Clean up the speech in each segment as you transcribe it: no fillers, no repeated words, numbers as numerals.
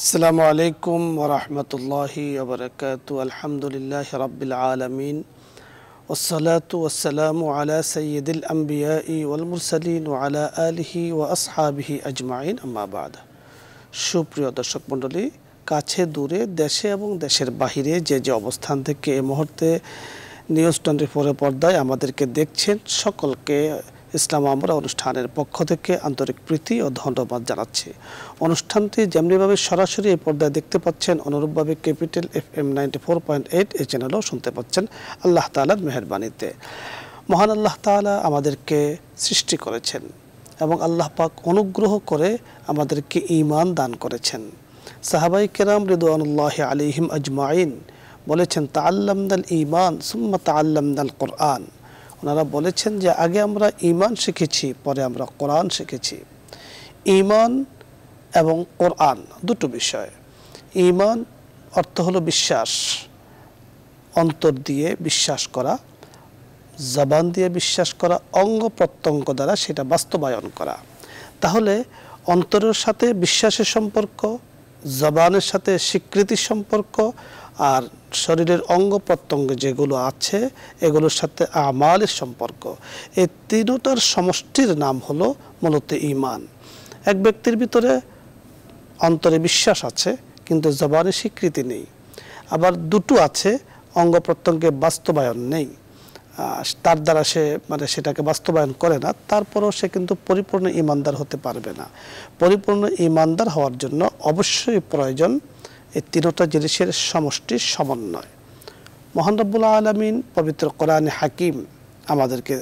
अस्सलामु अलैकुम वरहमतुल्लाहि वबरकातुहु। अल्हम्दुलिल्लाहि रब्बिल आलमीन वस्सलातु वस्सलामु अला सय्यदिल अंबियाई वल मुरसलीन व अला आलिहि व असहाबिहि अजमाइन अम्मा बाद। सुप्रिय दर्शक मंडली, काछे दूरे देशे एवं देशेर बाहिरे जे जे अवस्थान थेके ए मुहूर्ते निउज 24 पर्दाय आमादेरके देखछेन सकलके ইসলাম আমরা অনুষ্ঠানের পক্ষ থেকে আন্তরিক প্রীতি ও ধন্যবাদ জানাচ্ছি। অনুষ্ঠানটি যেমনিভাবে সরাসরি এই পর্দায় দেখতে পাচ্ছেন, অনুরূপভাবে ক্যাপিটাল FM 94.8 এই চ্যানেলও শুনতে পাচ্ছেন আল্লাহ তাআলার মেহেরবানিতে। মহান আল্লাহ তাআলা আমাদেরকে সৃষ্টি করেছেন এবং আল্লাহ পাক অনুগ্রহ করে আমাদেরকে ঈমান দান করেছেন। সাহাবায়ে কেরাম রিদওয়ানুল্লাহি আলাইহিম আজমাইন বলেছেন, তাআল্লামনাল ঈমান সুম্মা তাআল্লামনাল কুরআন। ওনারা বলেছেন যে আগে আমরা ঈমান শিখেছি, পরে আমরা কোরআন শিখেছি। ঈমান এবং কোরআন দুটো বিষয়। ঈমান অর্থ হলো বিশ্বাস, অন্তর দিয়ে বিশ্বাস করা, জবান দিয়ে বিশ্বাস করা, অঙ্গ প্রত্যঙ্গ দ্বারা সেটা বাস্তবায়ন করা। তাহলে অন্তরের সাথে বিশ্বাসের সম্পর্ক, জবানের সাথে স্বীকৃতির সম্পর্ক, আর শরীরের অঙ্গ প্রত্যঙ্গ যেগুলো আছে এগুলোর সাথে আমালের সম্পর্ক। এই তিনটার সমষ্টির নাম হলো মূলত ঈমান। এক ব্যক্তির ভিতরে অন্তরে বিশ্বাস আছে কিন্তু জবানে স্বীকৃতি নেই, আবার দুটো আছে অঙ্গ প্রত্যঙ্গে বাস্তবায়ন নেই, তার দ্বারা সে সেটাকে বাস্তবায়ন করে না, তারপরেও সে কিন্তু পরিপূর্ণ ঈমানদার হতে পারবে না। পরিপূর্ণ ঈমানদার হওয়ার জন্য অবশ্যই প্রয়োজন এই তিনটা জিনিসের সমষ্টির সমন্বয়। মহান রব্বুল আলামিন পবিত্র কোরআনে হাকিম আমাদেরকে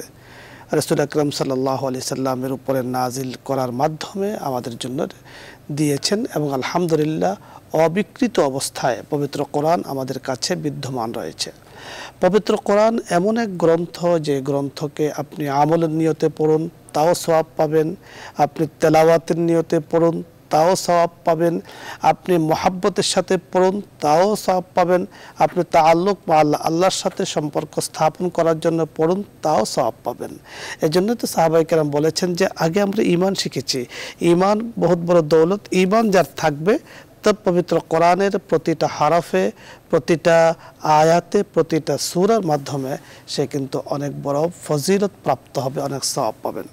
রাসূল আকরাম সাল্লাল্লাহু আলাইহি সাল্লামের উপরে নাজিল করার মাধ্যমে আমাদের জন্য দিয়েছেন এবং আলহামদুলিল্লাহ অবিকৃত অবস্থায় পবিত্র কোরআন আমাদের কাছে বিদ্যমান রয়েছে। পবিত্র কোরআন এমন এক গ্রন্থ, যে গ্রন্থকে আপনি আমলের নিয়তে পড়ুন তাও সওয়াব পাবেন, আপনি তেলাওয়াতের নিয়তে পড়ুন তাও সওয়াব পাবেন, আপনি মুহাব্বতের সাথে পড়ুন তাও সওয়াব পাবেন, আপনি তাআল্লুক আল্লাহর সাথে সম্পর্ক স্থাপন করার জন্য পড়ুন তাও সওয়াব পাবেন। এজন্য তো সাহাবায়ে কেরাম বলেছেন যে আগে আমরা ঈমান শিখেছি। ঈমান বহুত বড় দৌলত। ঈমান যার থাকবে তার পবিত্র কোরআনের প্রতিটা হরফে, প্রতিটা আয়াতে, প্রতিটা সূরার মাধ্যমে সে কিন্তু অনেক বড় ফজিলত প্রাপ্ত হবে, অনেক সওয়াব পাবেন।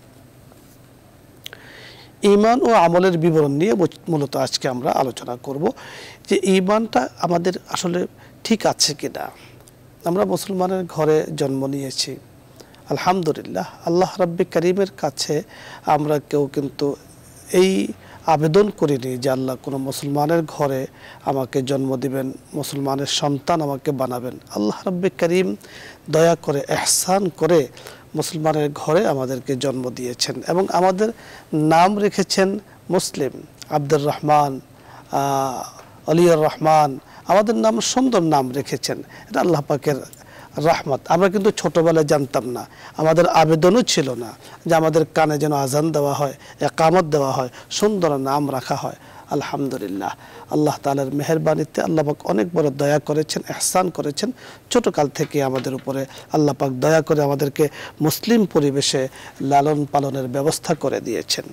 ঈমান ও আমলের বিবরণ নিয়ে মূলত আজকে আমরা আলোচনা করব যে ঈমানটা আমাদের আসলে ঠিক আছে কিনা। আমরা মুসলমানের ঘরে জন্ম নিয়েছি, আলহামদুলিল্লাহ আল্লাহ রাব্বি কারীমের কাছে আমরা কেউ কিন্তু এই আবেদন করিনি যে আল্লাহ কোনো মুসলমানের ঘরে আমাকে জন্ম দিবেন, মুসলমানের সন্তান আমাকে বানাবেন। আল্লাহ রাব্বি কারীম দয়া করে, এহসান করে মুসলমানের ঘরে আমাদেরকে জন্ম দিয়েছেন এবং আমাদের নাম রেখেছেন মুসলিম। আব্দুর রহমান, আলিউর রহমান, আমাদের নাম সুন্দর নাম রেখেছেন। এটা আল্লাহ পাকের রহমত। আমরা কিন্তু ছোটবেলায় জানতাম না, আমাদের আবেদনও ছিল না যে আমাদের কানে যেন আজান দেওয়া হয়, একামত দেওয়া হয়, সুন্দর নাম রাখা হয়। আলহামদুলিল্লাহ আল্লাহ তাআলার মেহেরবানিতে আল্লাহ পাক অনেক বড় দয়া করেছেন, ইহসান করেছেন। ছোটকাল থেকে আমাদের উপরে আল্লাহ পাক দয়া করে আমাদেরকে মুসলিম পরিবেশে লালন পালনের ব্যবস্থা করে দিয়েছেন।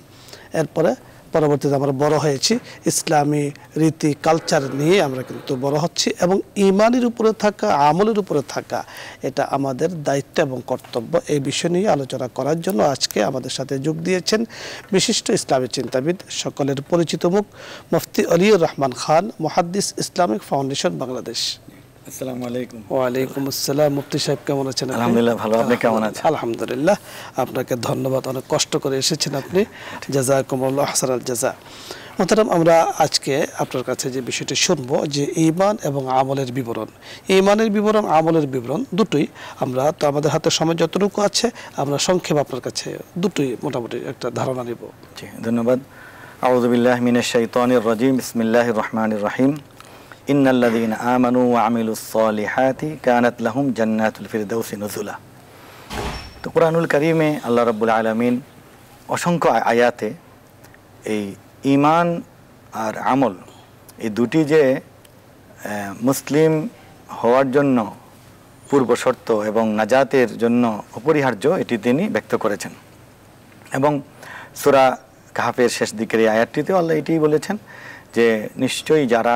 এরপরে পরবর্তীতে আমরা বড় হয়েছি, ইসলামী রীতি কালচার নিয়ে আমরা কিন্তু বড় হচ্ছি এবং ঈমানের উপরে থাকা, আমলের উপরে থাকা এটা আমাদের দায়িত্ব এবং কর্তব্য। এই বিষয় নিয়ে আলোচনা করার জন্য আজকে আমাদের সাথে যোগ দিয়েছেন বিশিষ্ট ইসলামী চিন্তাবিদ, সকলের পরিচিত মুখ মুফতি আলিউর রহমান খান, মুহাদ্দিস, ইসলামিক ফাউন্ডেশন বাংলাদেশ। আসসালামু আলাইকুম। ওয়া আলাইকুম আসসালাম। মুফতি সাহেব কেমন আছেন? আলহামদুলিল্লাহ ভালো। আপনি কেমন আছেন? আলহামদুলিল্লাহ। আপনাকে ধন্যবাদ, অনেক কষ্ট করে এসেছেন আপনি। জাযাকুমুল্লাহ আহসানাল জাযা। মোহতারাম, আমরা আজকে আপনার কাছে যে বিষয়টি শুনবো যে ঈমান এবং আমলের বিবরণ, ঈমানের বিবরণ, আমলের বিবরণ দুটোই আমরা তো আমাদের হাতে সময় যতটুকু আছে আমরা সংক্ষেপ আপনার কাছে দুটোই মোটামুটি একটা ধারণা নেব। জি, ধন্যবাদ। আউযু বিল্লাহি মিনাশ শাইতানির রাজীম, বিসমিল্লাহির রহমানির রহিম। ইন্নাল্লাযীনা আমানু ওয়া আমিলুস সালিহাতি কানাত লাহুম জান্নাতুল ফিরদাউসি নুজুলা। তো কুরআনুল কারীমে আল্লাহ রাব্বুল আলামিন অসংখ্য আয়াতে এই ঈমান আর আমল এই দুটি যে মুসলিম হওয়ার জন্য পূর্বশর্ত এবং নাজাতের জন্য অপরিহার্য, এটি তিনি ব্যক্ত করেছেন। এবং সূরা কাহফের শেষ দিকের এই আয়াতটিতেও আল্লাহ এটিই বলেছেন যে নিশ্চয়ই যারা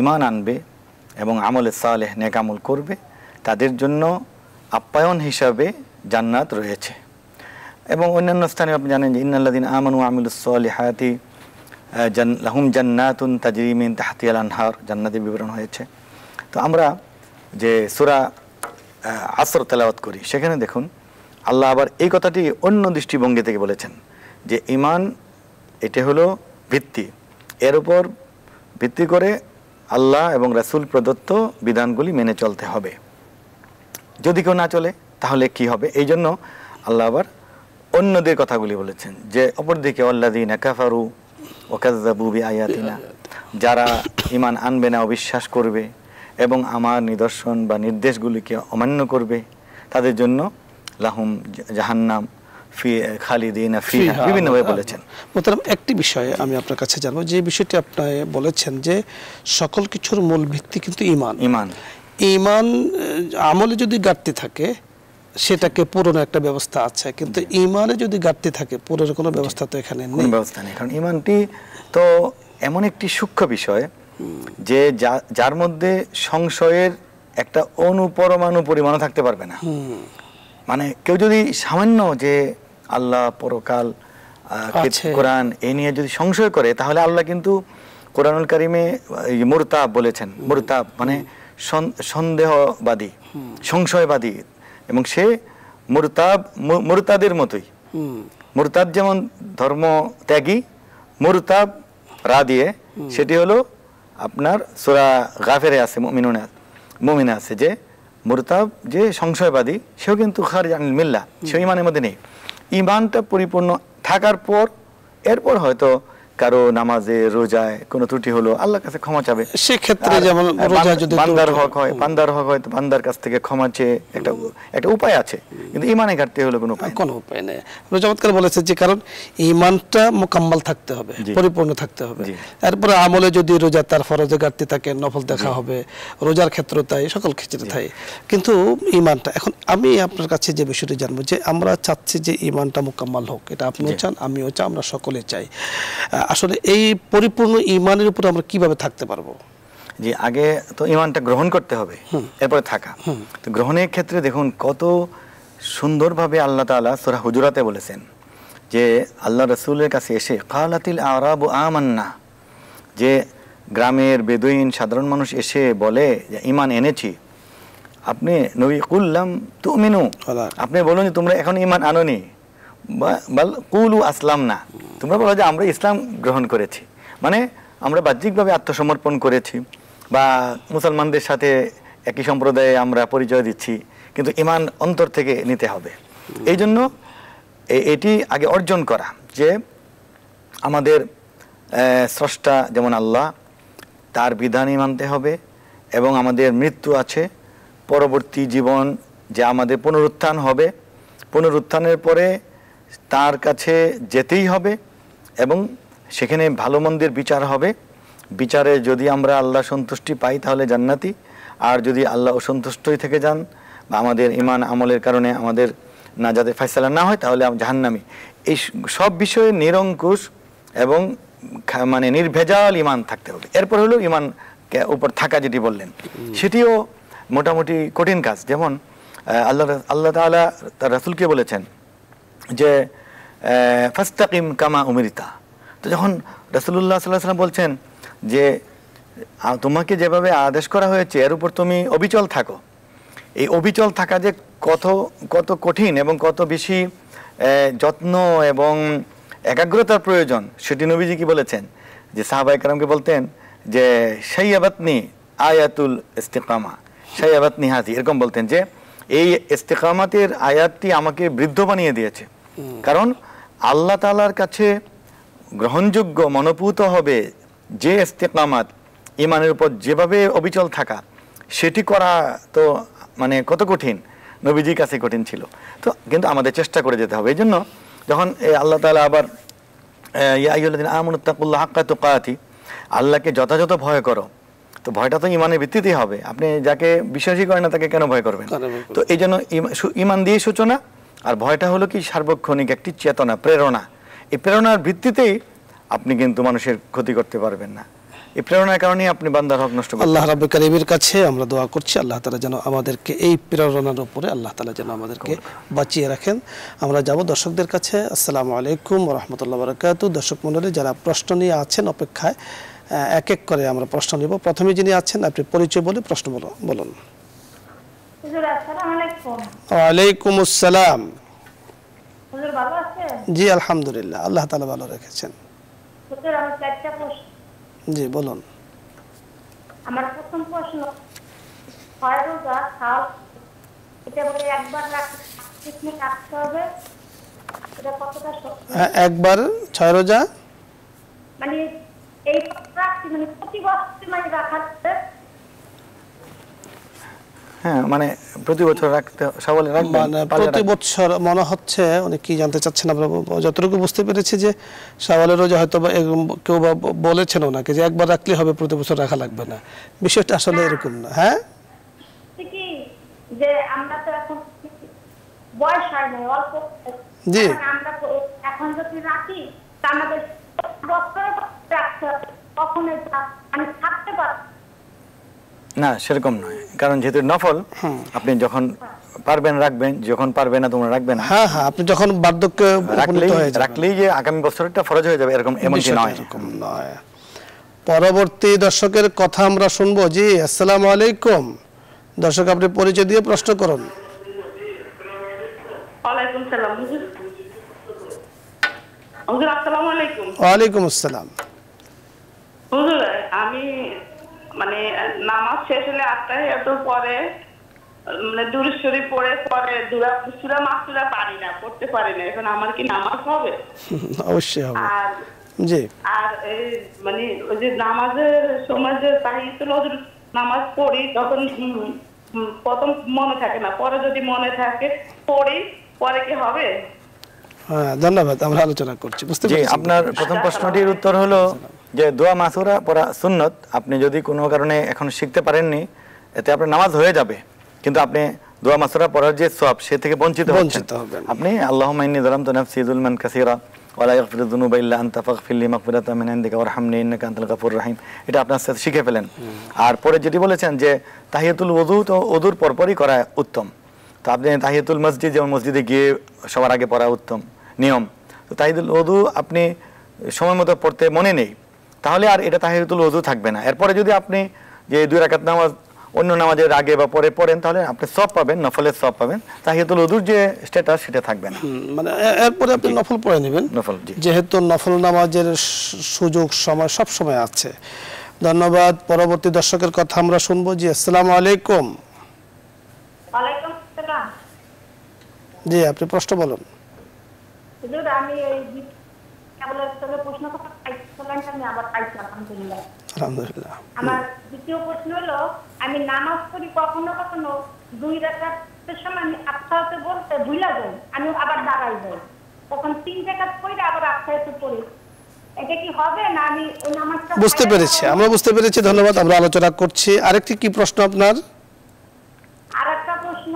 ঈমান আনবে এবং আমলে সালেহ নেক আমল করবে তাদের জন্য আপ্যায়ন হিসাবে জান্নাত রয়েছে। এবং অন্যান্য স্থানে আপনি জানেন যে ইন্নাল্লাযীনা আমানু ওয়া আমিলুস সালিহাতি লাহুম জান্নাতুন তাজরি মিন তাহতিহাল আনহার জান্নাতের বিবরণ হয়েছে। তো আমরা যে সূরা আসর তেলাওয়াত করি সেখানে দেখুন আল্লাহ আবার এই কথাটি অন্য দৃষ্টিভঙ্গি থেকে বলেছেন যে ঈমান এটা হলো ভিত্তি, এর উপর ভিত্তি করে আল্লাহ এবং রাসূল প্রদত্ত বিধানগুলি মেনে চলতে হবে, যদি কেউ না চলে তাহলে কি হবে। এই জন্য আল্লাহ আবার অন্যদের কথাগুলি বলেছেন যে অপরদিকে আল্লাযীনা কাফারু ওয়া কাযযাবু বিআয়াতিনা যারা ঈমান আনবে না, অবিশ্বাস করবে এবং আমার নিদর্শন বা নির্দেশগুলিকে অমান্য করবে তাদের জন্য লাহুম জাহান্নাম ফি খালিদিনা ফিহা বিভিন্নভাবে বলেছেন। মোহতারাম, একটি বিষয়ে আমি আপনার কাছে জানবো, যে বিষয়টি আপনি বলেছেন যে সকল কিছুর মূল ভিত্তি কিন্তু ঈমান, ঈমান আমলে যদি ঘাটতি থাকে সেটাকে পূরণের একটা ব্যবস্থা আছে, কিন্তু ঈমানে যদি ঘাটতি থাকে পূরণের কোনো ব্যবস্থা তো এখানে নেই, ব্যবস্থা নেই। কারণ ঈমানটি তো এমন একটি সূক্ষ্ম বিষয় যে যার মধ্যে সংশয়ের একটা অনুপরমাণু পরিমাণও থাকতে পারবে না। মানে কেউ যদি সামান্য যে আল্লাহ পরকাল কোরআন এ নিয়ে যদি সংশয় করে তাহলে আল্লাহ কিন্তু কোরআনুল কারিমে মুরতাব বলেছেন। মুরতাব মানে সন্দেহবাদী, সংশয়বাদী, এবং সে মুরতাদের মতোই। মুরতাদ যেমন ধর্ম ত্যাগী, মুরতাব রা দিয়ে সেটি হলো আপনার সূরা গাফিরে আছে, মুমিনে আছে যে মুরতাব যে সংশয়বাদী সেও কিন্তু খারিজ আনিল মিল্লাহ, সেও ঈমানের মধ্যে নেই। ঈমানটা পরিপূর্ণ থাকার পর এরপর হয়তো কারো নামাজে রোজায় কোনো ত্রুটি হলো আল্লাহর কাছে ক্ষমা চাবে, সেক্ষেত্রে যেমন রোজা যদি বান্দার হক হয় তো বান্দার কাছ থেকে ক্ষমা চেয়ে একটা উপায় আছে, কিন্তু ঈমানে ঘাটতি হলো কোনো উপায় নেই। রোজাবতকার বলেছে যে কারণ ঈমানটা মোকাম্মল থাকতে হবে, পরিপূর্ণ থাকতে হবে। তারপরে আমলে যদি রোজা তার ফরজে ঘাটতি থাকে নফল দেখা হবে, রোজার ক্ষেত্রে তাই, সকল ক্ষেত্রে তাই, কিন্তু ঈমানটা। এখন আমি আপনার কাছে যে বিষয়টি জানবো যে আমরা চাচ্ছি যে ঈমানটা মোকাম্মল হোক, এটা আপনিও চান, আমিও চাই, আমরা সকলে চাই। আসলে এই পরিপূর্ণ ঈমানের উপর আমরা কিভাবে থাকতে পারবো? যে আগে তো ঈমানটা গ্রহণ করতে হবে, এরপরে থাকা। তো গ্রহণের ক্ষেত্রে দেখুন কত সুন্দরভাবে আল্লাহ তাআলা সূরা হুজুরাতে বলেছেন যে আল্লাহ রাসূলের কাছে এসে ক্বালাতিল আরাবু আমান্না, যে গ্রামের বেদুইন সাধারণ মানুষ এসে বলে যে ঈমান এনেছি। আপনি নবী কুল্লাম তুমিনু, আপনি বলুন যে তোমরা এখন ঈমান আনোনি, বল কুলু আসলাম না, তোমরা বলো যে আমরা ইসলাম গ্রহণ করেছি, মানে আমরা বাহ্যিকভাবে আত্মসমর্পণ করেছি বা মুসলমানদের সাথে একই সম্প্রদায়ে আমরা পরিচয় দিচ্ছি, কিন্তু ঈমান অন্তর থেকে নিতে হবে। এই জন্য এটি আগে অর্জন করা যে আমাদের স্রষ্টা যেমন আল্লাহ, তার বিধানই মানতে হবে, এবং আমাদের মৃত্যু আছে, পরবর্তী জীবন যে আমাদের পুনরুত্থান হবে, পুনরুত্থানের পরে তার কাছে যেতেই হবে এবং সেখানে ভালো মন্দের বিচার হবে। বিচারে যদি আমরা আল্লাহ সন্তুষ্টি পাই তাহলে জান্নাতি, আর যদি আল্লাহ অসন্তুষ্টই থেকে যান বা আমাদের ঈমান আমলের কারণে আমাদের না যাতে ফয়সালা না হয় তাহলে জাহান্নামী। এই সব বিষয়ে নিরঙ্কুশ এবং মানে নির্ভেজাল ঈমান থাকতে হবে। এরপর হলো ঈমান উপর থাকা, যেটি বললেন সেটিও মোটামুটি কঠিন কাজ। যেমন আল্লাহ তাআলা তার রাসূলকে বলেছেন যে ফাস্তাকিম কামা উমিরতা, তো যখন রাসূলুল্লাহ সাল্লাল্লাহু আলাইহি ওয়াসাল্লাম বলছেন যে তোমাকে যেভাবে আদেশ করা হয়েছে এর উপর তুমি অবিচল থাকো, এই অবিচল থাকা যে কত কঠিন এবং কত বেশি যত্ন এবং একাগ্রতার প্রয়োজন, সেটি নবীজি কি বলেছেন যে সাহাবায়ে কেরামকে বলতেন যে শাইয়াবাতনি আয়াতুল ইস্তিকামা শাইয়াবাতনি হাজি, এরকম বলতেন যে এই ইস্তিকামাতের আয়াতটি আমাকে বৃদ্ধ বানিয়ে দিয়েছে। কারণ আল্লাহ তাআলার কাছে গ্রহণযোগ্য মনোপুত হবে যে ইস্তিকামাত, ঈমানের উপর যেভাবে অবিচল থাকা, সেটি করা তো মানে কত কঠিন, নবীজির কাছে কঠিন ছিল। তো কিন্তু আমাদের চেষ্টা করে যেতে হবে। এই জন্য যখন আল্লাহ তাআলা আবার ইয়া আইয়ুল্লাযীনা আমানুত্তাকুল্লাহ হাক্কা তুকাতি, আল্লাহকে যথাযথ ভয় করো, তো ভয়টা তো ঈমানের ভিত্তিতেই হবে। আপনি যাকে বিশ্বাসই করেন না তাকে কেন ভয় করবেন? তো এই জন্য ঈমান দিয়ে সূচনা, আর ভয়টা হলো কি সার্বক্ষণিক একটি চেতনা, প্রেরণা। এই প্রেরণার ভিত্তিতেই আপনি কিন্তু মানুষের ক্ষতি করতে পারবেন না। এই প্রেরণার কারণে আপনি বান্দার হক নষ্ট করেন। আল্লাহ রাব্বুল কারীমের কাছে আমরা দোয়া করছি আল্লাহ তাআলা যেন আমাদেরকে এই প্রেরণার উপরে আল্লাহ তাআলা যেন আমাদেরকে বাঁচিয়ে রাখেন। আমরা যাব দর্শকদের কাছে। আসসালামু আলাইকুম ওয়া রাহমাতুল্লাহি ওয়া বারাকাতুহু। দর্শক মণ্ডলী যারা প্রশ্ন নিয়ে আছেন অপেক্ষায়, এক এক করে আমরা প্রশ্ন নিব। প্রথমে যিনি আছেন আপনি পরিচয় বলে প্রশ্ন বলুন। হুজুর আসসালামু আলাইকুম। ওয়া আলাইকুম আসসালাম। হুজুর ভালো আছেন? জি আলহামদুলিল্লাহ, আল্লাহ তাআলা ভালো রেখেছেন। হুজুর আমার একটা প্রশ্ন। জি বলুন। আমার প্রথম প্রশ্ন, রোজা সাল এটা বলে একবার রাখতে কি করতে হবে? এটা কতটা শর্ত? একবার 6 রোজা মানে এই প্র্যাকটিস মানে প্রতি বছর মানে রাখতে, হ্যাঁ মানে প্রতি বছর রাখতে সাবলে রাখবেন প্রতি বছর। মনে হচ্ছে উনি কি জানতে চাচ্ছেন, আমরা যতটুকু বুঝতে পেরেছি যে সাবলের রোজা হয়তো কেউ বলেছেন ওনাকে যে একবার রাখলে হবে, প্রতি বছর রাখা লাগবে না। বিষয়টা আসলে এরকম না। হ্যাঁ ঠিকই যে আমরা তো এখন বয়স হয় না অল্প, জি আমরা এখন যদি রাখি তা আমাদের বছরে রাখতে কখন আমি থাকতে পারি না, সেরকম নয়। কারণ যেহেতু নফল, আপনি যখন পারবেন রাখবেন, যখন পারবেন না তোমরা রাখবেন। হ্যাঁ হ্যাঁ, আপনি যখন বার্ধক্য উপনীত হয়ে যাবেন রাখলেই যে আগামী বছরটা ফরজ হয়ে যাবে এরকম এমনটি নয়, এরকম নয়। পরবর্তী দর্শকের কথা আমরা শুনবো। জি আসসালামু আলাইকুম। দর্শক আপনি পরিচয় দিয়ে প্রশ্ন করুন। ওয়ালাইকুম সালাম। হুজুর আসসালামু আলাইকুম। ওয়ালাইকুম আসসালাম। হুজুর আমি মানে নামাজ শেষ হলে এত পরে মানে দুরূদ শরীফ পড়ে পরে সূরা মাসুরা পারি না, পড়তে পারি না, এখন আমার কি নামাজ হবে? অবশ্যই হবে। আর জি আর এই মানে ওই যে নামাজের সময় যে তাহিয়াতুল ওযু নামাজ পড়ি তখন প্রথম মনে থাকে না, পরে যদি মনে থাকে পড়ি, পরে কি হবে? হ্যাঁ ধন্যবাদ, আমরা আলোচনা করছি, বুঝতে পেরেছি। আপনার প্রথম প্রশ্নটির উত্তর হলো যে দোয়া মাসুরা পড়া সুন্নত। আপনি যদি কোনো কারণে এখন শিখতে পারেননি, এতে আপনার নামাজ হয়ে যাবে, কিন্তু আপনি দোয়া মাসুরা পড়ার যে সওয়াব সে থেকে বঞ্চিত হবেন। আপনি আল্লাহুম্মা ইন্নী যালামতু নাফসী যুলমান কাসীরা ওয়া লা ইয়াগফিরু যুনুবা ইল্লা আনতা ফাগফির লি মাগফিরাতাম মিন ইনদিকা ওয়ারহামনি ইন্নাকা আনতাল গাফুরুর রাহিম। এটা আপনার সাথে শিখে ফেলেন। আর পরে যেটি বলেছেন যে তাহিয়াতুল ওযু তো ওযুর পরপরই করা উত্তম। তো আপনি তাহিয়াতুল মসজিদ যেমন মসজিদে গিয়ে সবার আগে পড়া উত্তম নিয়ম, তো তাহিয়াতুল ওযু আপনি সময় মতো পড়তে মনে নেই, তাহলে আর এটা তাহিয়াতুল ওযু থাকবে না। এরপরে যদি আপনি যে দুই রাকাত নামাজ অন্য নামাজের আগে বা পরে পড়েন তাহলে আপনি সওয়াব পাবেন, নফলের সওয়াব পাবেন, তাহিয়াতুল ওযুর যে স্ট্যাটাস সেটা থাকবে না। মানে এরপরে আপনি নফল পড়ে নেবেন, নফল যেহেতু নফল নামাজের সুযোগ সময় সব সময় আছে। ধন্যবাদ। পরবর্তী দর্শকের কথা আমরা শুনবো। জি আসসালামু আলাইকুম। ওয়ালাইকুম আসসালাম। জি আপনি প্রশ্ন বলুন। হুজুর আমি এই কেবল প্রশ্ন করতে আমার দ্বিতীয় প্রশ্ন হলো আমি নামাজ পড়ি কখনো কখনো দুই রাকাতের সময় আমি আফতারতে বলতে ভুলে যাই, আমি আবার দাঁড়াই যাই, তখন তিন রাকাত পড়ে আবার আফতারতে পড়ি, এটা কি হবে না আমি ওই নামাজটা? বুঝতে পেরেছি, আমরা বুঝতে পেরেছি, ধন্যবাদ। আমরা আলোচনা করছি। আরেকটি কি প্রশ্ন আপনার? আরেকটা প্রশ্ন,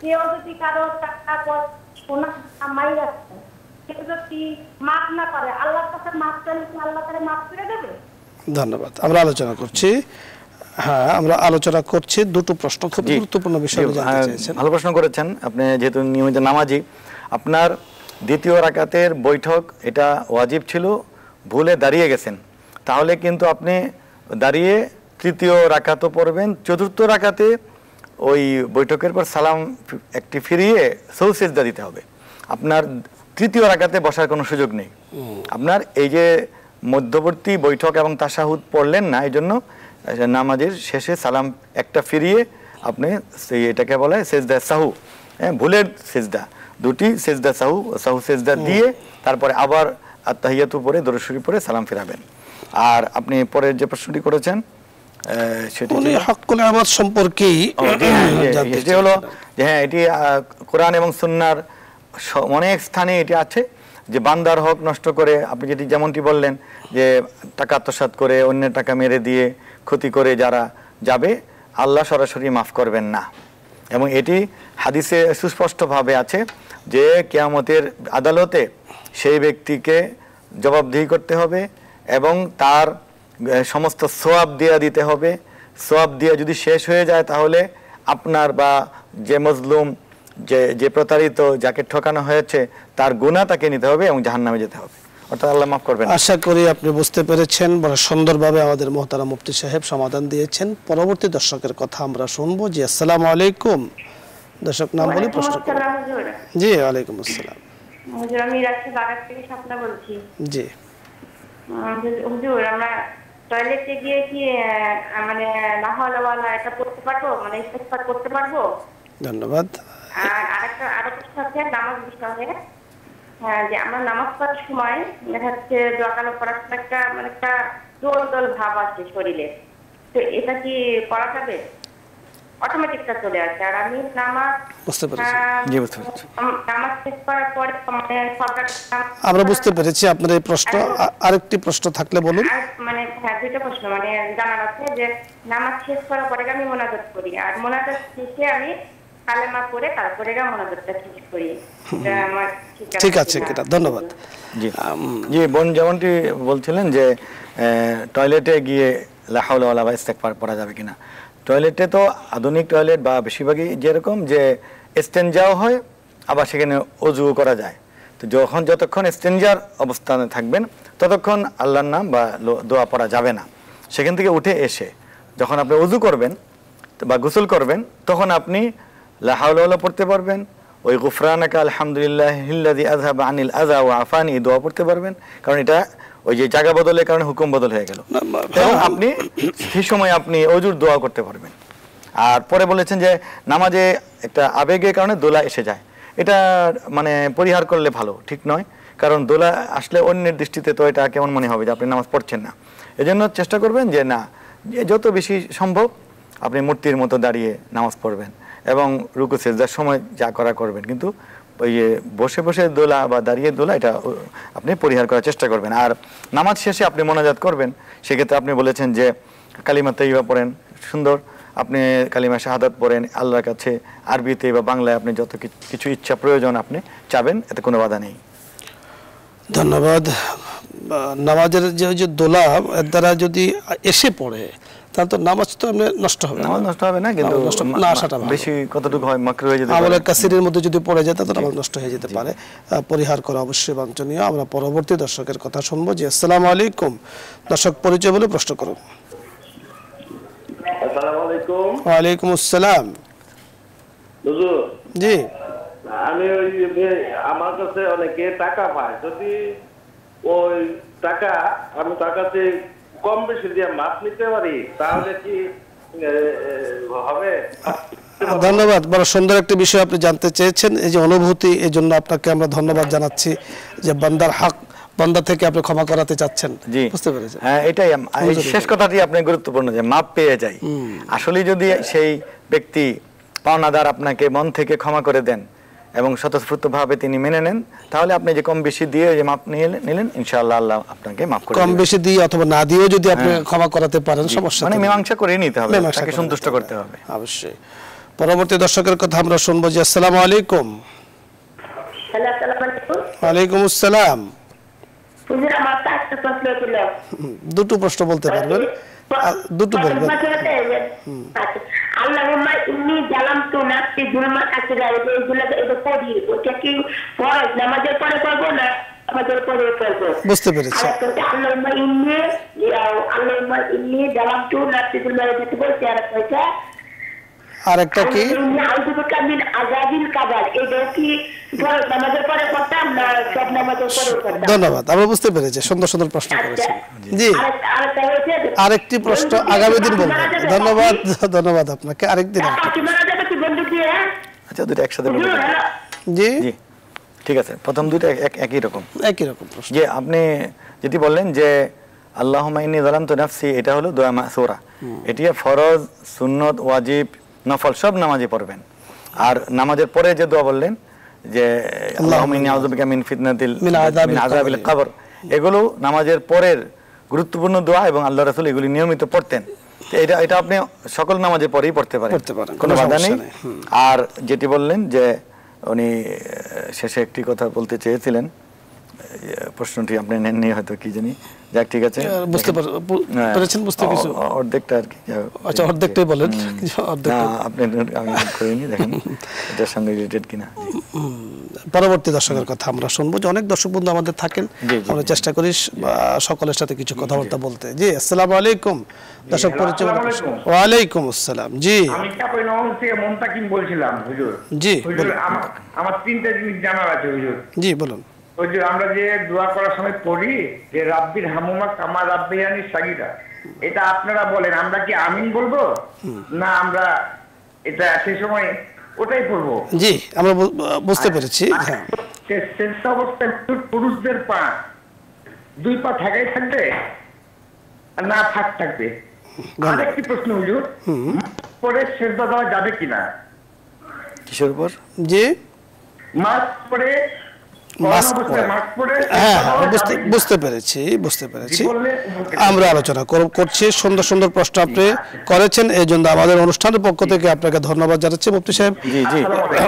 কেউ যদি কারো টাকা সোনা কামাই রাখে ধন্যবাদ, আমরা আলোচনা করছি। হ্যাঁ আমরা আলোচনা করছি দুটো প্রশ্ন, খুব গুরুত্বপূর্ণ বিষয় জানতে চাইছেন, ভালো প্রশ্ন করেছেন। আপনি যেহেতু নিয়মিত নামাজি, আপনার দ্বিতীয় রাকাতের বৈঠক এটা ওয়াজিব ছিল, ভুলে দাঁড়িয়ে গেছেন, তাহলে কিন্তু আপনি দাঁড়িয়ে তৃতীয় রাকাতও পড়বেন, চতুর্থ রাকাতে ওই বৈঠকের পর সালাম একটি ফিরিয়ে সৌসেজদা দিতে হবে। আপনার তৃতীয় রাকাতে বসার কোনো সুযোগ নেই। আপনার এই যে মধ্যবর্তী বৈঠক এবং তাশাহুদ পড়লেন না, এই জন্য নামাজের শেষে সালাম একটা ফিরিয়ে আপনি এটাকে বলে সেজদা সাহু, হ্যাঁ ভুলের সেজদা, দুটি সেজদা সাহু সাহু সেজদা দিয়ে তারপরে আবার আত্তাহিয়াতু পরে দরুদ শরীফ পরে সালাম ফিরাবেন। আর আপনি পরের যে প্রশ্নটি করেছেন সম্পর্কে, সেটি হলো যে হ্যাঁ এটি কোরআন এবং সুন্নাহর অনেক স্থানে এটি আছে যে বান্দার হক নষ্ট করে, আপনি যেটি যেমনটি বললেন যে টাকা আত্মসাৎ করে অন্যের টাকা মেরে দিয়ে ক্ষতি করে যারা যাবে, আল্লাহ সরাসরি মাফ করবেন না। এবং এটি হাদিসে সুস্পষ্টভাবে আছে যে কিয়ামতের আদালতে সেই ব্যক্তিকে जवाबदेही करते होबे एवं तार समस्त सोयाब दिया दीते होबे। सोयाब दिया यदि शेष हो जाए ताहले आपनार बा जे मजलूम जे प्रतारित जाके ठकाना हयेछे तार गुनाह ताके निते होबे एवं जहन्नामे जेते होबे। अर्थात आल्लाह माफ करबेन। आशा करी आपनि बुझते पेरेछेन। बड़ा सुंदरभावे आमादेर मोहतरम मुफ्ती साहेब समाधान दिएछेन। परवर्ती दर्शकेर कथा आमरा शुनबो। जी अस्सलामु आलैकुम। दर्शक नाम बोले प्रश्न करें। जी वालेकुम अस्सलाम। मुझे अमीरा से बारात के लिए सपना बोलती हूँ। जी हुजूर हमरा टॉयलेट से गया कि मैंने लाहौल वाला ऐसा पोस्ट पर तो मैंने इस पर पोस्ट पर वो धन्यवाद आरक्षण सबसे नमक बिस्तर है। जी हमारा नमक पर शुमाई यहाँ से जो आकर पराठा का मैंने का दोल दोल भाव आते छोड़ी ले तो ऐसा कि पराठा भी ऑटोमेटिक तक चले आते हैं। रामी नमक बुझते पड़े। जी बुझते पड़े। नमक किस पर पौड़े कमाने सागर आप लोग बुझते पड़े ची। आपने प्रश्न आरक्षित प्रश्न थकले बोलूं। मैंने हैवी तो प्रश्न मैंने जाना लगता है जब नमक किस पर पड़ेगा मैं मुनाज़र करी आज मुनाज़र किसे अभी काले माँ पूरे काल पड़ेगा मुनाज़र किस करी ठीक है धन्यवाद। जी बोन जवान्टी बोलते हैं जे टॉयलेटे गिये लाहौल वाला वाइस तक पड़ा जावे कि ना टॉयलेटे तो आधुनिक टॉयलेट बा बेशिरभागई जे रकम जे स्टेंजाओ हय आबार सेखाने ओजुओ करा जाए तो जखन जतक्षण स्टेंजार अवस्थाने थाकबेन ततक्षण आल्लाहर नाम बा दोया पड़ा जाबे ना। सेखान थेके उठे एसे जखन आपनि ओजू करबेन बा गोसल करबेन तखन आपनि ला हावला वाला पढ़ते पारबेन ओई गुफरानका आलহামদুলিল্লাহিল্লাযী আযহাবা আনিল আযা ওয়া আফানি दोया पढ़ते पारबेन कारण एटा ওই যে জায়গা বদলের কারণে হুকুম বদল হয়ে গেল। এবং আপনি সেই সময় আপনি ওজুর দোয়া করতে পারবেন। আর পরে বলেছেন যে নামাজে একটা আবেগের কারণে দোলা এসে যায় এটা মানে পরিহার করলে ভালো ঠিক নয় কারণ দোলা আসলে অন্যের দৃষ্টিতে তো এটা কেমন মনে হবে যে আপনি নামাজ পড়ছেন না। এজন্য চেষ্টা করবেন যে না যত বেশি সম্ভব আপনি মূর্তির মতো দাঁড়িয়ে নামাজ পড়বেন এবং রুকু সিজদার সময় যা করা করবেন কিন্তু বসে বসে দোলা বা দাঁড়িয়ে দোলা এটা আপনি পরিহার করার চেষ্টা করবেন। আর নামাজ শেষে আপনি মোনাজাত করবেন সেক্ষেত্রে আপনি বলেছেন যে কালিমা তাইয়্যিবা পড়েন সুন্দর আপনি কালিমা শাহাদাত পড়েন আল্লাহর কাছে আরবিতে বা বাংলায় আপনি যত কিছু ইচ্ছা প্রয়োজন আপনি চাবেন এতে কোনো বাধা নেই। ধন্যবাদ। নামাজের যে দোলা এর দ্বারা যদি এসে পড়ে तो नामाज़ तो हमने नष्ट हो गया। नामाज़ नष्ट हो गया ना कि तो नष्ट ना आशा था। बेशी कतरू घाय मकर हुए जितने। आवले कसीरे में तो जितने पड़े जाता तो नामाज़ नष्ट है जितने पारे परिहार करा अवश्य बांचनीय। आवला परावर्ती दर्शक के कथा सुन बोझे। अस्सलामुअलैकुम। दर्शक परिचय बोले प्रश्न करो। अस्सलामुअलैकुम। कम बेशी दिया माप निते वाली ताहले कि हवे ধন্যবাদ। বড় সুন্দর একটা বিষয় আপনি জানতে চেয়েছেন এই যে অনুভূতি এর জন্য আপনাকে আমরা ধন্যবাদ জানাচ্ছি যে বান্দার হক বান্দা থেকে আপনি ক্ষমা করাতে চাচ্ছেন বুঝতে পেরেছেন। হ্যাঁ এটাই এই শেষ কথাটি আপনি গুরুত্বপূর্ণ যে মাপ পেয়ে যায় আসলে যদি সেই ব্যক্তি পাওনাদার আপনাকে মন থেকে ক্ষমা করে দেন এবং স্বতঃস্ফূর্তভাবে তিনি মেনে নেন তাহলে আপনি যে কম বেশি দিয়ে যে মাপ নিলেন ইনশাআল্লাহ আল্লাহ আপনাকে maaf করে কম বেশি দিয়ে অথবা না দিয়েও যদি আপনি ক্ষমা করাতে পারেন সমস্যা মানে মীমাংসা করে নিতে হবে তাকে সন্তুষ্ট করতে হবে অবশ্যই। পরবর্তী দর্শকের কথা আমরা শুনবো। জি আসসালামু আলাইকুম। আসসালামু আলাইকুম। ওয়া আলাইকুম আসসালাম। হুজুর আমার একটা প্রশ্ন ছিল। দুটো প্রশ্ন বলতে পারবেন দুটো বলবেন। আচ্ছা আল্লাহুম্মা ইন্নী জালামতু নাফসি যুলমান আকরা এইগুলা এটা পড়ি ওটা কি ফরজ নামাজের পরে পড়বো না আমাদের পরে পড়বো বুঝতে পেরেছি। আল্লাহুম্মা ইন্নী জালামতু নাফসি যুলমান এটা বলতে আর এটা আরেকটা কি আউযুবিকা মিন আযাবিল কাবার এটা কি ফরজ নামাজের পরে পড়তাম না সব নামাজের পরে পড়তাম। ধন্যবাদ আমরা বুঝতে পেরেছি সুন্দর সুন্দর প্রশ্ন করেছেন। জি আরেকটি প্রশ্ন আগামী দিন বলবো। ধন্যবাদ ধন্যবাদ আপনাকে আরেকদিন আচ্ছা দুটো একসাথে বলবো। জি জি ঠিক আছে প্রথম দুটো একই রকম প্রশ্ন। জি আপনি যেটি বললেন যে আল্লাহুম্মা ইন্নী যালামতু নাফসি এটা হলো দোয়া মাসুরা এটি ফরজ সুন্নাত ওয়াজিব নফল সব নামাজে পড়বেন। আর নামাজের পরে যে দোয়া বললেন যে আল্লাহুম্মা ইন্নী আউযু বিকা মিন ফিতনাতিল মিন আযাবিল কবর এগুলো নামাজের পরের গুরুত্বপূর্ণ দোয়া এবং আল্লাহ রাসূল এগুলি নিয়মিত পড়তেন এটা এটা আপনি সকল নামাজে পরেই পড়তে পারেন কোনো বাধা নেই। আর যেটি বললেন যে উনি শেষে একটি কথা বলতে চেয়েছিলেন প্রশ্নটি আপনি নেননি হয়তো কি জানি যাক ঠিক আছে বুঝতে পারছেন বুঝতে কিছু অর্ধেকটা আর কি আচ্ছা অর্ধেকটাই বলেন কিছু অর্ধেকটা আপনি আমি করিনি দেখেন এটা সঙ্গে রিলেটেড কিনা পরবর্তী দর্শকের কথা আমরা শুনবো যে অনেক দর্শক বন্ধু আমাদের থাকেন আমরা চেষ্টা করি সকলের সাথে কিছু কথাবার্তা বলতে জি আসসালামু আলাইকুম দর্শক পরিচয় ওয়া আলাইকুম আসসালাম জি আমি কাপাইনগর থেকে মুনতাকিম বলছিলাম হুজুর জি আমার তিনটা জিনিস জানার আছে হুজুর জি বলুন ওই যে আমরা যে দোয়া করার সময় পড়ি যে রাব্বির হামুমা কামা রাব্বিয়ানি সাগীরা এটা আপনারা বলেন আমরা কি আমিন বলবো না আমরা এটা সেই সময় ওটাই পড়বো জি আমরা বুঝতে পেরেছি হ্যাঁ সেটা অবস্থা পুরুষদের পা দুই পা থাকাই থাকবে আর না ফাঁক থাকবে আরেকটি প্রশ্ন হলো পরে সেজদা দেওয়া যাবে কিনা কিসের উপর জি মাস পরে বুঝতে পেরেছি বুঝতে পেরেছি আমরা আলোচনা করছি সুন্দর সুন্দর প্রশ্ন আপনি করেছেন এই জন্য আমাদের অনুষ্ঠানের পক্ষ থেকে আপনাকে ধন্যবাদ জানাচ্ছি মুফতি সাহেব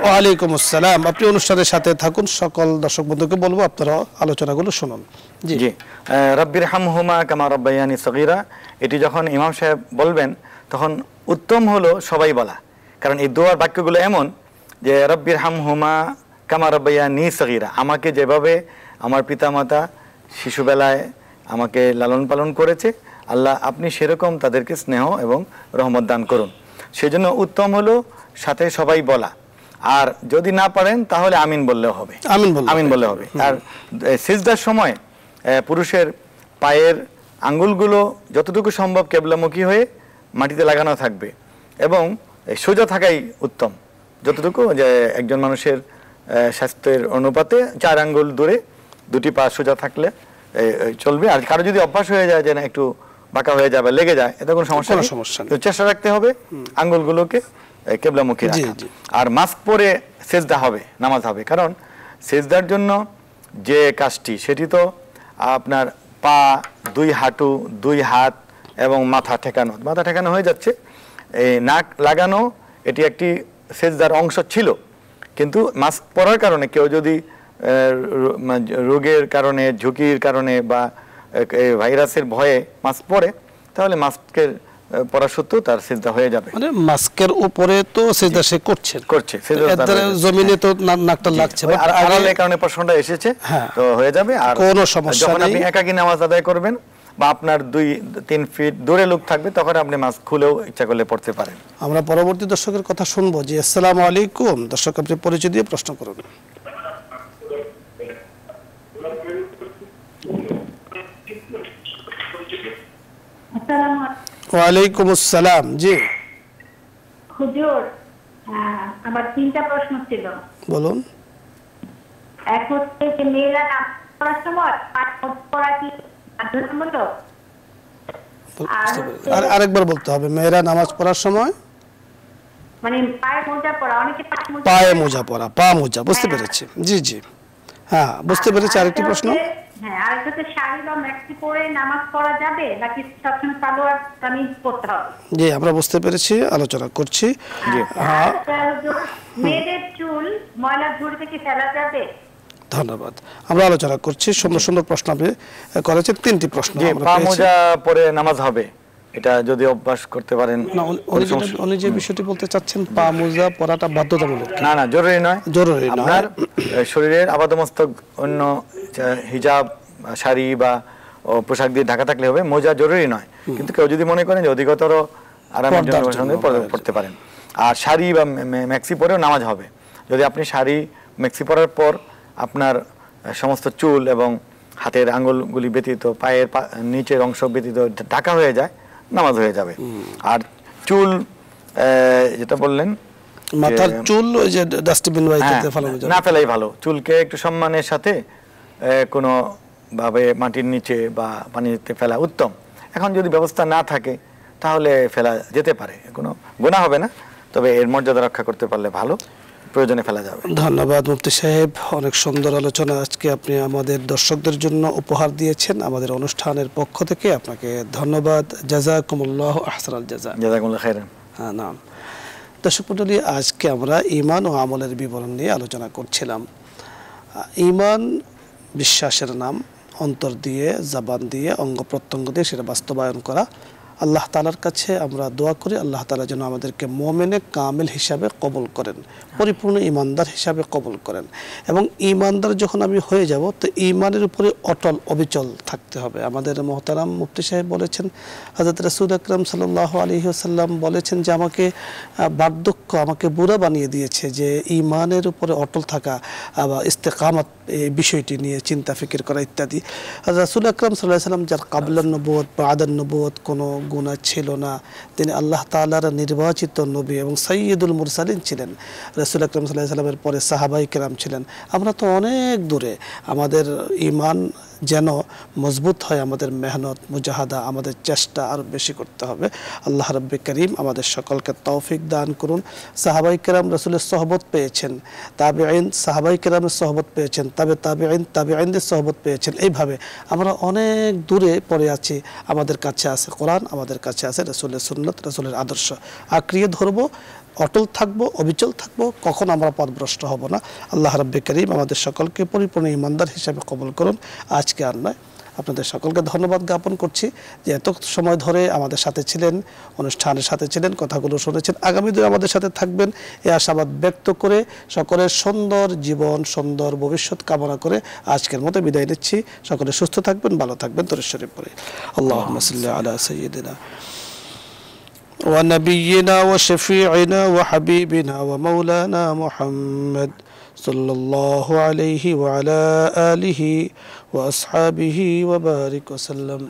ওয়ালাইকুম আসসালাম আপনি অনুষ্ঠানের সাথে থাকুন সকল দর্শক বন্ধুকে বলবো আপনারা আলোচনাগুলো শুনুন জি জি রব্বির হামহুমা কামা রাব্বায়ানি সাগীরা এটি যখন ইমাম সাহেব বলবেন তখন উত্তম হলো সবাই বলা কারণ এই দোয়ার বাক্যগুলো এমন যে রব্বির হামহুমা কামা রাব্বায়ানি সাগীরা আমাকে যেভাবে আমার পিতামাতা শিশুবেলায় আমাকে লালন পালন করেছে আল্লাহ আপনি সেরকম তাদেরকে স্নেহ এবং রহমত দান করুন সেজন্য উত্তম হলো সাথে সবাই বলা আর যদি না পারেন তাহলে আমিন বললেও হবে আমিন বললেও হবে আর সিজদার সময় পুরুষের পায়ের আঙ্গুলগুলো যতটুকু সম্ভব কেবলামুখী হয়ে মাটিতে লাগানো থাকবে এবং সোজা থাকাই উত্তম যতটুকু যে একজন মানুষের স্বাস্থ্যের অনুপাতে চার আঙ্গুল দূরে দুটি পা সোজা থাকলে চলবে আর কারো যদি অভ্যাস হয়ে যায় যে না একটু বাঁকা হয়ে যাবে লেগে যায় এটা কোনো সমস্যা নেই চেষ্টা রাখতে হবে আঙ্গুলগুলোকে কেবলামুখী রাখা আর মাস্ক পরে সেজদা হবে নামাজ হবে কারণ সেজদার জন্য যে কাজটি সেটি তো আপনার পা দুই হাঁটু দুই হাত এবং মাথা ঠেকানো হয়ে যাচ্ছে এই নাক লাগানো এটি একটি সেজদার অংশ ছিল কিন্তু মাস্ক পরার কারণে কেউ যদি রোগের কারণে ঝুঁকির কারণে বা ভাইরাসের ভয়ে মাস্ক পরে তাহলে মাস্কের পরা সত্ত্বেও তার সিজদা হয়ে যাবে মানে মাস্কের উপরে তো সিজদা সে করছে জমিনে তো নাকটা লাগছে আর আড়ালে কারণে প্রশ্নটা এসেছে তো হয়ে যাবে আর কোনো সমস্যা নেই যখন আপনি একাকী নামাজ আদায় করবেন বা আপনার 2-3 ফিট দূরে লোক থাকবে তখন আপনি মাস্ক খুলেও ইচ্ছা করলে পড়তে পারেন আমরা পরবর্তী দর্শকের কথা শুনবো জি আসসালামু আলাইকুম দর্শক আপনি পরিচয় দিয়ে প্রশ্ন করুন আসসালামু আলাইকুম ওয়া আলাইকুম আসসালাম জি হুজুর আমার তিনটা প্রশ্ন ছিল বলুন এক হচ্ছে যে মেয়েরা প্রশ্ন পাঠ পড়া কি আরেকবার বলতে হবে মেয়েরা নামাজ পড়ার সময় মানে পায়ে মোজা পরা পা মোজা বুঝতে পেরেছি জি জি হ্যাঁ বুঝতে পেরেছি আরেকটি প্রশ্ন হ্যাঁ আরেকটা হচ্ছে শাড়ি বা ম্যাক্সি পরে নামাজ পড়া যাবে নাকি সবসময় সালোয়ার কামিজ পরতে হবে জি আমরা বুঝতে পেরেছি আলোচনা করছি জি হ্যাঁ মেয়েদের চুল ময়লা ঝুড়ি থেকে ফেলা যাবে ধন্যবাদ আমরা আলোচনা করছি সুন্দর সুন্দর প্রশ্ন আপনি করেছেন তিনটি প্রশ্ন পা মোজা পরে নামাজ হবে এটা যদি অভ্যাস করতে পারেন উনি যে বিষয়টি বলতে চাচ্ছেন পা মোজা পরাটা বাধ্যতামূলক না না জরুরি নয় জরুরি না আপনার শরীরের আপাদমস্তক অন্য হিজাব শাড়ি বা পোশাক দিয়ে ঢাকা থাকলে হবে মোজা জরুরি নয় কিন্তু কেউ যদি মনে করেন যে অধিকতর আরামের জন্য পড়তে পারেন আর শাড়ি বা ম্যাক্সি পরেও নামাজ হবে যদি আপনি শাড়ি ম্যাক্সি পরার পর আপনার সমস্ত চুল এবং হাতের আঙ্গুলগুলি ব্যতীত পায়ের নিচের অংশ ব্যতীত ঢাকা হয়ে যায় নামাজ হয়ে যাবে আর চুল যেটা বললেন মাথার চুল ওই যে ডাস্টবিন বাইতে ফেলানো যায় না ফেলাই ভালো চুলকে একটু সম্মানের সাথে কোনো ভাবে মাটির নিচে বা পানিতে ফেলা উত্তম এখন যদি ব্যবস্থা না থাকে তাহলে ফেলা যেতে পারে কোনো গুনাহ হবে না তবে এর মর্যাদা রক্ষা করতে পারলে ভালো প্রয়োজনে ফেলা যাবে ধন্যবাদ মুফতি সাহেব অনেক সুন্দর আলোচনা আজকে আপনি আমাদের দর্শকদের জন্য উপহার দিয়েছেন আমাদের অনুষ্ঠানের পক্ষ থেকে আপনাকে ধন্যবাদ জাযাকুমুল্লাহ আহসানাল জাযা জাযাকুমুল্লাহ খাইরান হ্যাঁ নাম দর্শক মণ্ডলী আজকে আমরা ঈমান ও আমলের বিবরণ নিয়ে আলোচনা করছিলাম ঈমান विश्वासेर नाम अंतर दिए जबान दिए अंग प्रत्यंग दिए सेटा बास्तबायन करा আল্লাহ তাআলার কাছে আমরা দোয়া করি আল্লাহ তাআলা যেন আমাদেরকে মুমিনে কামিল হিসাবে কবুল করেন পরিপূর্ণ ইমানদার হিসাবে কবুল করেন এবং ইমানদার যখন আমি হয়ে যাব তো ইমানের উপরে অটল অবিচল থাকতে হবে আমাদের মুহতারাম মুফতি সাহেব বলেছেন হযরত রাসূল আকরাম সাল্লাল্লাহু আলাইহি ওয়াসাল্লাম বলেছেন যে আমাকে বার্ধক্য আমাকে বুড়া বানিয়ে দিয়েছে যে ইমানের উপরে অটল থাকা বা ইস্তেকামত এই বিষয়টি নিয়ে চিন্তা ফিকির করা ইত্যাদি রাসূল আকরাম সাল্লাল্লাহু আলাইহি ওয়াসাল্লাম যার ক্বাবলান নবুয়ত বাদান নবুয়ত কোনো गुना छिलो ना तिनि अल्लाह ताआलार निर्वाचित नबी एवं सय्यदुल मुरसालीन छिलेन रसूल अकरम सल्लल्लाहु अलैहि वसल्लमेर परे साहाबाए किराम छिलेन आमरा तो अनेक दूरे आमादेर ईमान যেন মজবুত হয় আমাদের মেহনত মুজাহাদা আমাদের চেষ্টা আরো বেশি করতে হবে আল্লাহ রাব্বুল কারীম আমাদের সকলকে তৌফিক দান করুন সাহাবায়ে কেরাম রাসূলের সোহবত পেয়েছেন তাবেঈন সাহাবায়ে কেরামের সোহবত পেয়েছেন তাবেঈনদের সোহবত পেয়েছেন এইভাবে আমরা অনেক দূরে পড়ে আছি আমাদের কাছে আছে কোরআন আমাদের কাছে আছে রাসূলের সুন্নাত রাসূলের আদর্শ আঁকড়িয়ে ধরব অটল থাকব অবিচল থাকব কখন আমরা পথভ্রষ্ট হব না আল্লাহ রাব্বুল কারীম আমাদের সকলকে পরিপূর্ণ ইমানদার হিসেবে কবুল করুন আজকে আর নয় আপনাদের সকলকে ধন্যবাদ জ্ঞাপন করছি যে এত সময় ধরে আমাদের সাথে ছিলেন অনুষ্ঠানের সাথে ছিলেন কথাগুলো শুনেছেন আগামী দিনে আমাদের সাথে থাকবেন এই আশাবাদ ব্যক্ত করে সকলের সুন্দর জীবন সুন্দর ভবিষ্যৎ কামনা করে আজকের মতো বিদায় নিচ্ছি সকলে সুস্থ থাকবেন ভালো থাকবেন তরুশরীফ পরে আল্লাহুম্মা সাল্লি আলা সাইয়্যিদিনা ونبينا وشفيعنا وحبيبنا ومولانا محمد صلى الله عليه وعلى آله وأصحابه وبارك وسلم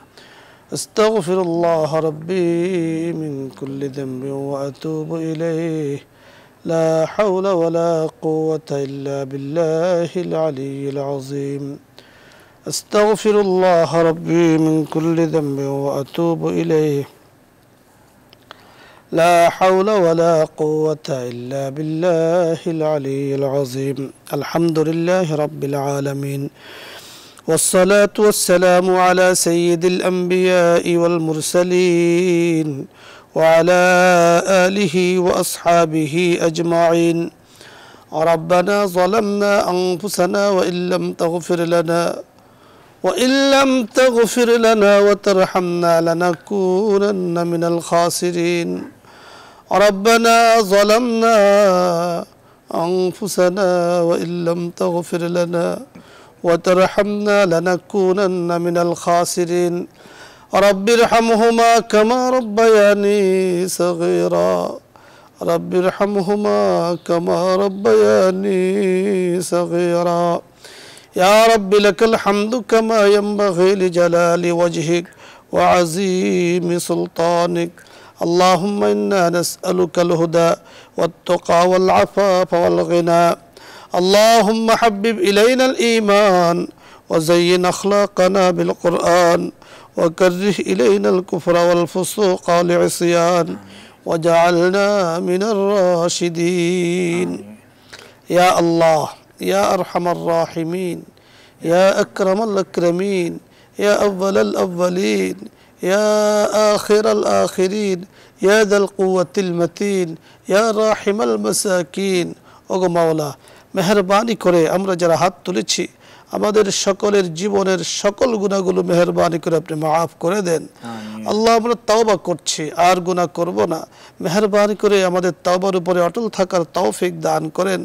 أستغفر الله ربي من كل ذنب وأتوب إليه لا حول ولا قوة إلا بالله العلي العظيم أستغفر الله ربي من كل ذنب وأتوب إليه لا حول ولا قوة إلا بالله العلي العظيم الحمد لله رب العالمين والصلاة والسلام على سيد الأنبياء والمرسلين وعلى آله وأصحابه أجمعين ربنا ظلمنا أنفسنا وإن لم تغفر لنا وترحمنا لنكونن من الخاسرين ربنا ظلمنا أنفسنا وإن لم تغفر لنا وترحمنا لنكونن من الخاسرين رب ارحمهما كما ربياني صغيرا يا رب لك الحمد كما ينبغي لجلال وجهك وعظيم سلطانك اللهم إنا نسألك الهدى والتقى والعفاف والغنى اللهم حبب إلينا الإيمان وزين أخلاقنا بالقرآن وكره إلينا الكفر والفسوق والعصيان وجعلنا من الراشدين يا الله يا أرحم الراحمين يا أكرم الأكرمين يا أول الأولين يا آخر الآخرين يا ذا القوة المتين يا راحم المساكين أغو مولا مهرباني করে আমরা যারা হাত তুলেছি আমাদের সকলের জীবনের সকল গুনাহগুলো মেহেরবানি করে আপনি maaf করে দেন আল্লাহ আমরা তওবা করছি আর গুনাহ করব না মেহেরবানি করে আমাদের তওবার উপরে অটল থাকার তৌফিক দান করেন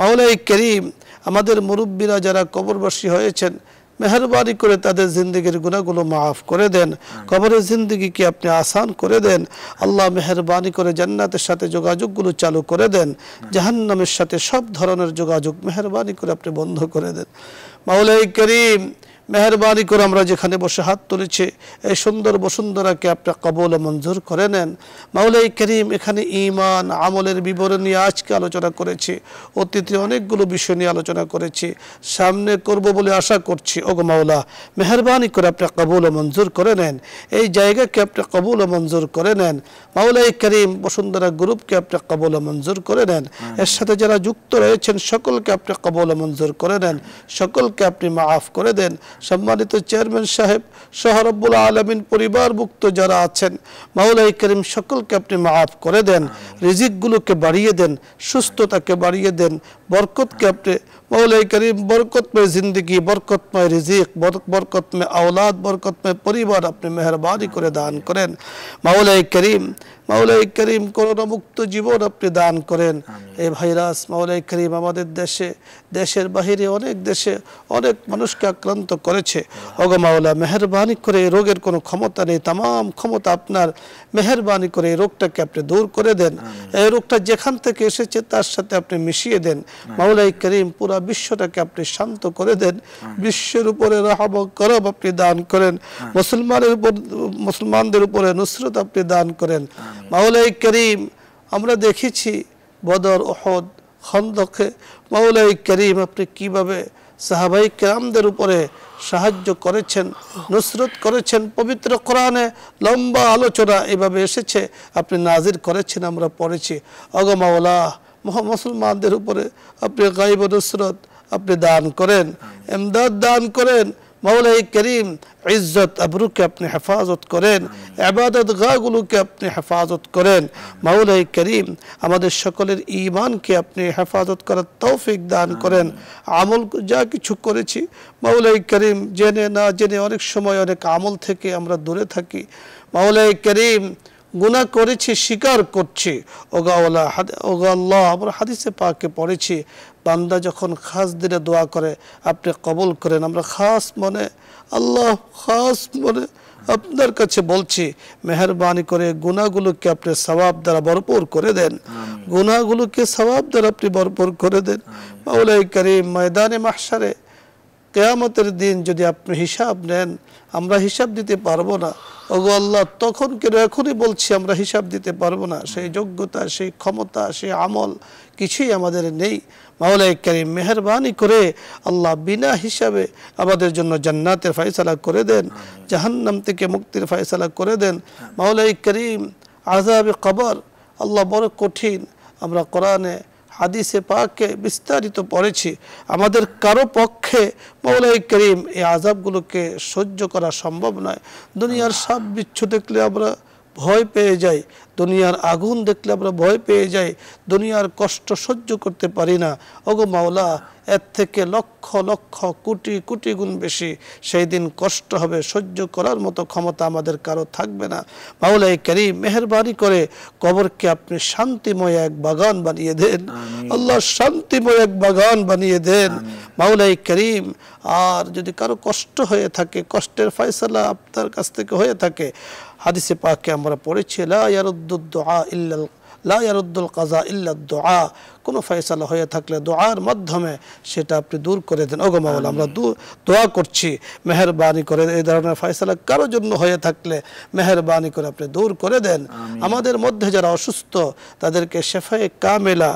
মাওলানা কারীম আমাদের মুরব্বিরা যারা কবরবাসী হয়েছেন মেহেরবানি করে তাদের জিন্দেগীর গুনাহগুলো maaf করে দেন কবরের জিন্দেগি কি আপনি আসান করে দেন আল্লাহ মেহেরবানি করে জান্নাতের সাথে যোগাযোগগুলো চালু করে দেন জাহান্নামের সাথে সব ধরনের যোগাযোগ মেহেরবানি করে আপনি বন্ধ করে দেন মাওলাই করিম মেহেরবানি করে আমরা যেখানে বসে হাত তুলেছি এই সুন্দর বসুন্ধরাকে আপনি কবুল মঞ্জুর করে নেন মাওলাই করিম এখানে ঈমান আমলের বিবরণী আজকে আলোচনা করেছি অতীতে অনেকগুলো বিষয় নিয়ে আলোচনা করেছি সামনে করব বলে আশা করছি ওগো মাওলা মেহেরবানি করে আপনি কবুল মঞ্জুর করে নেন এই জায়গাকে আপনি কবুল মঞ্জুর করে নেন মাওলাই করিম বসুন্ধরা গ্রুপকে আপনি কবুল মঞ্জুর করে নেন এর সাথে যারা যুক্ত রয়েছেন সকলকে আপনি কবুল মঞ্জুর করে নেন সকলকে আপনি maaf করে দেন सम्मानित चेयरमैन साहेब सह रब्बुल आलमीन परिवारभुक्त जरा आছেন মাওলানা করিম সকলকে আপনি maaf করে দেন রিজিকগুলোকে বাড়িয়ে দেন সুস্থতাকে বাড়িয়ে দেন বরকতকে আপনি मौलाए करीम बरकत में ज़िंदगी बरकत में रिजिक बरकत में औलाद बरकत में परिवार अपने मेहरबानी करे दान करें मौलाए करीम करोना मुक्त जीवन अपनी दान करें ए भाईरास मौलाए करीम हमारे देशे देशर बाहरे अनेक देशे अनेक मानुष के आक्रांत करेछे ओगो मौला मेहरबानी करे रोगेर कोनो क्षमता नेई तमाम क्षमता आपनार मेहरबानी करे रोगटाके अपनी दूर करे देन ए रोगटा जेखान थेके एसेछे तार साथे अपनी मिशिए देन मौलाए करीम पूरा विश्वटाके अपनी शांत करे देन विश्वेर उपरे रहम ओ करम अपनी दान करें मुसलमानेर उपर मुसलमानदेर उपरे नुसरत अपनी दान करें मौलाए करीम आमरा देखेछि बदर उहुद खंदके मौलाए करीम अपनी किभाबे साहाबाए किरामदेर उपरे সাহায্য করেছেন নুসরত করেছেন পবিত্র কোরআনে লম্বা আলোচনা এভাবে এসেছে আপনি নাজির করেছেন আমরা পড়েছি ওগো মাওলা মুসলমানদের উপরে আপনি গায়ব নুসরত আপনি দান করেন ইমদাদ দান করেন मौलाए करीम इज्जत अबरू के अपने हिफाजत करें इबादत गाहगुलो के अपने हिफाजत करें मौलाए करीम हमारे सकलेर ईमान के अपने हिफाजत करार तौफिक दान करें आमल जा किछु करेछि मौलाए करीम जेने ना जेने अनेक समय अनेक आमल थेके आमरा दूरे थाकि मौलाए करीम गुनाह करेछि स्वीकार करछि ओगो आल्लाह आमरा हादिसे पाके पड़ेछि बान्दा जखन खास दिने दुआ करे अपनी कबुल करें आमरा खास मने अल्लाह खास मने आपनार काछे बोलछि मेहरबानी करे गुनाहगुलोके अपनी सवाब द्वारा भरपूर करे दें गुनाहगुलोके सवाब द्वारा अपनी भरपूर करे दें मौलाए करीम मैदाने महशरे कियामतेर दिन यदि आपनि हिसाब नेन आमरा हिसाब दिते पारबो ना ओगो आल्लाह तखन केन एखोनी बोलछि आमरा हिसाब दिते पारबो ना सेई योग्यता सेई क्षमता सेई आमल কিছুই আমাদের নেই মাওলায়ে করিম মেহেরবানি করে আল্লাহ বিনা হিসাবে আমাদের জন্য জান্নাতের ফয়সালা করে দেন জাহান্নাম থেকে মুক্তির ফয়সালা করে দেন মাওলায়ে করিম আযাবে কবর আল্লাহ বড় কঠিন আমরা কোরআনে হাদিসে পাকে বিস্তারিত পড়েছি আমাদের কারো পক্ষে মাওলায়ে করিম এই আযাবগুলোকে সহ্য করা সম্ভব নয় দুনিয়ার সব বিচ্ছু দেখলে আমরা ভয় পেয়ে যাই দুনিয়ার আগুন দেখলে আমরা ভয় পেয়ে যাই দুনিয়ার কষ্ট সহ্য করতে পারি না ওগো মাওলা এর থেকে লক্ষ লক্ষ কোটি কোটি গুণ বেশি সেই দিন কষ্ট হবে সহ্য করার মতো ক্ষমতা আমাদের কারো থাকবে না মাওলায়ে করিম মেহেরবানি করে কবরকে আপনি শান্তিময় এক বাগান বানিয়ে দেন আল্লাহ শান্তিময় এক বাগান বানিয়ে দেন মাওলায়ে করিম আর যদি কারো কষ্ট হয়ে থাকে কষ্টের ফয়সালা আপনার কাছ থেকে হয়ে থাকে হাদিসে পাকে আমরা পড়েছি লা ইয়ারুদ্দুদ দুআ ইল্লা লা ইয়ারুদ্দুল কাযা ইল্লা দুআ কোনো ফয়সালা হয়ে থাকলে দোয়ার মাধ্যমে সেটা আপনি দূর করে দেন ওগো মাওলা আমরা দোয়া করছি মেহেরবানি করে এই ধরনের ফয়সালা কারো জন্য হয়ে থাকলে মেহেরবানি করে আপনি দূর করে দেন আমাদের মধ্যে যারা অসুস্থ তাদেরকে শিফায়ে কামিলা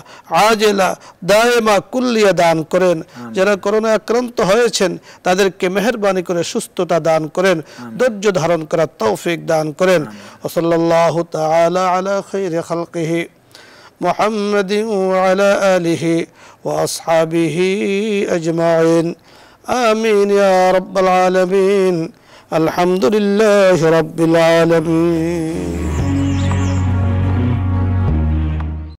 আজেলা দায়েমা কুল্লিয়া দান করেন যারা করোনা আক্রান্ত হয়েছেন তাদেরকে মেহেরবানি করে সুস্থতা দান করেন ধৈর্য ধারণ করার তৌফিক দান করেন সাল্লাল্লাহু তাআলা আলা খায়রি খালকিহি محمد وعلى آله وأصحابه أجمعين آمين يا رب العالمين الحمد لله رب العالمين.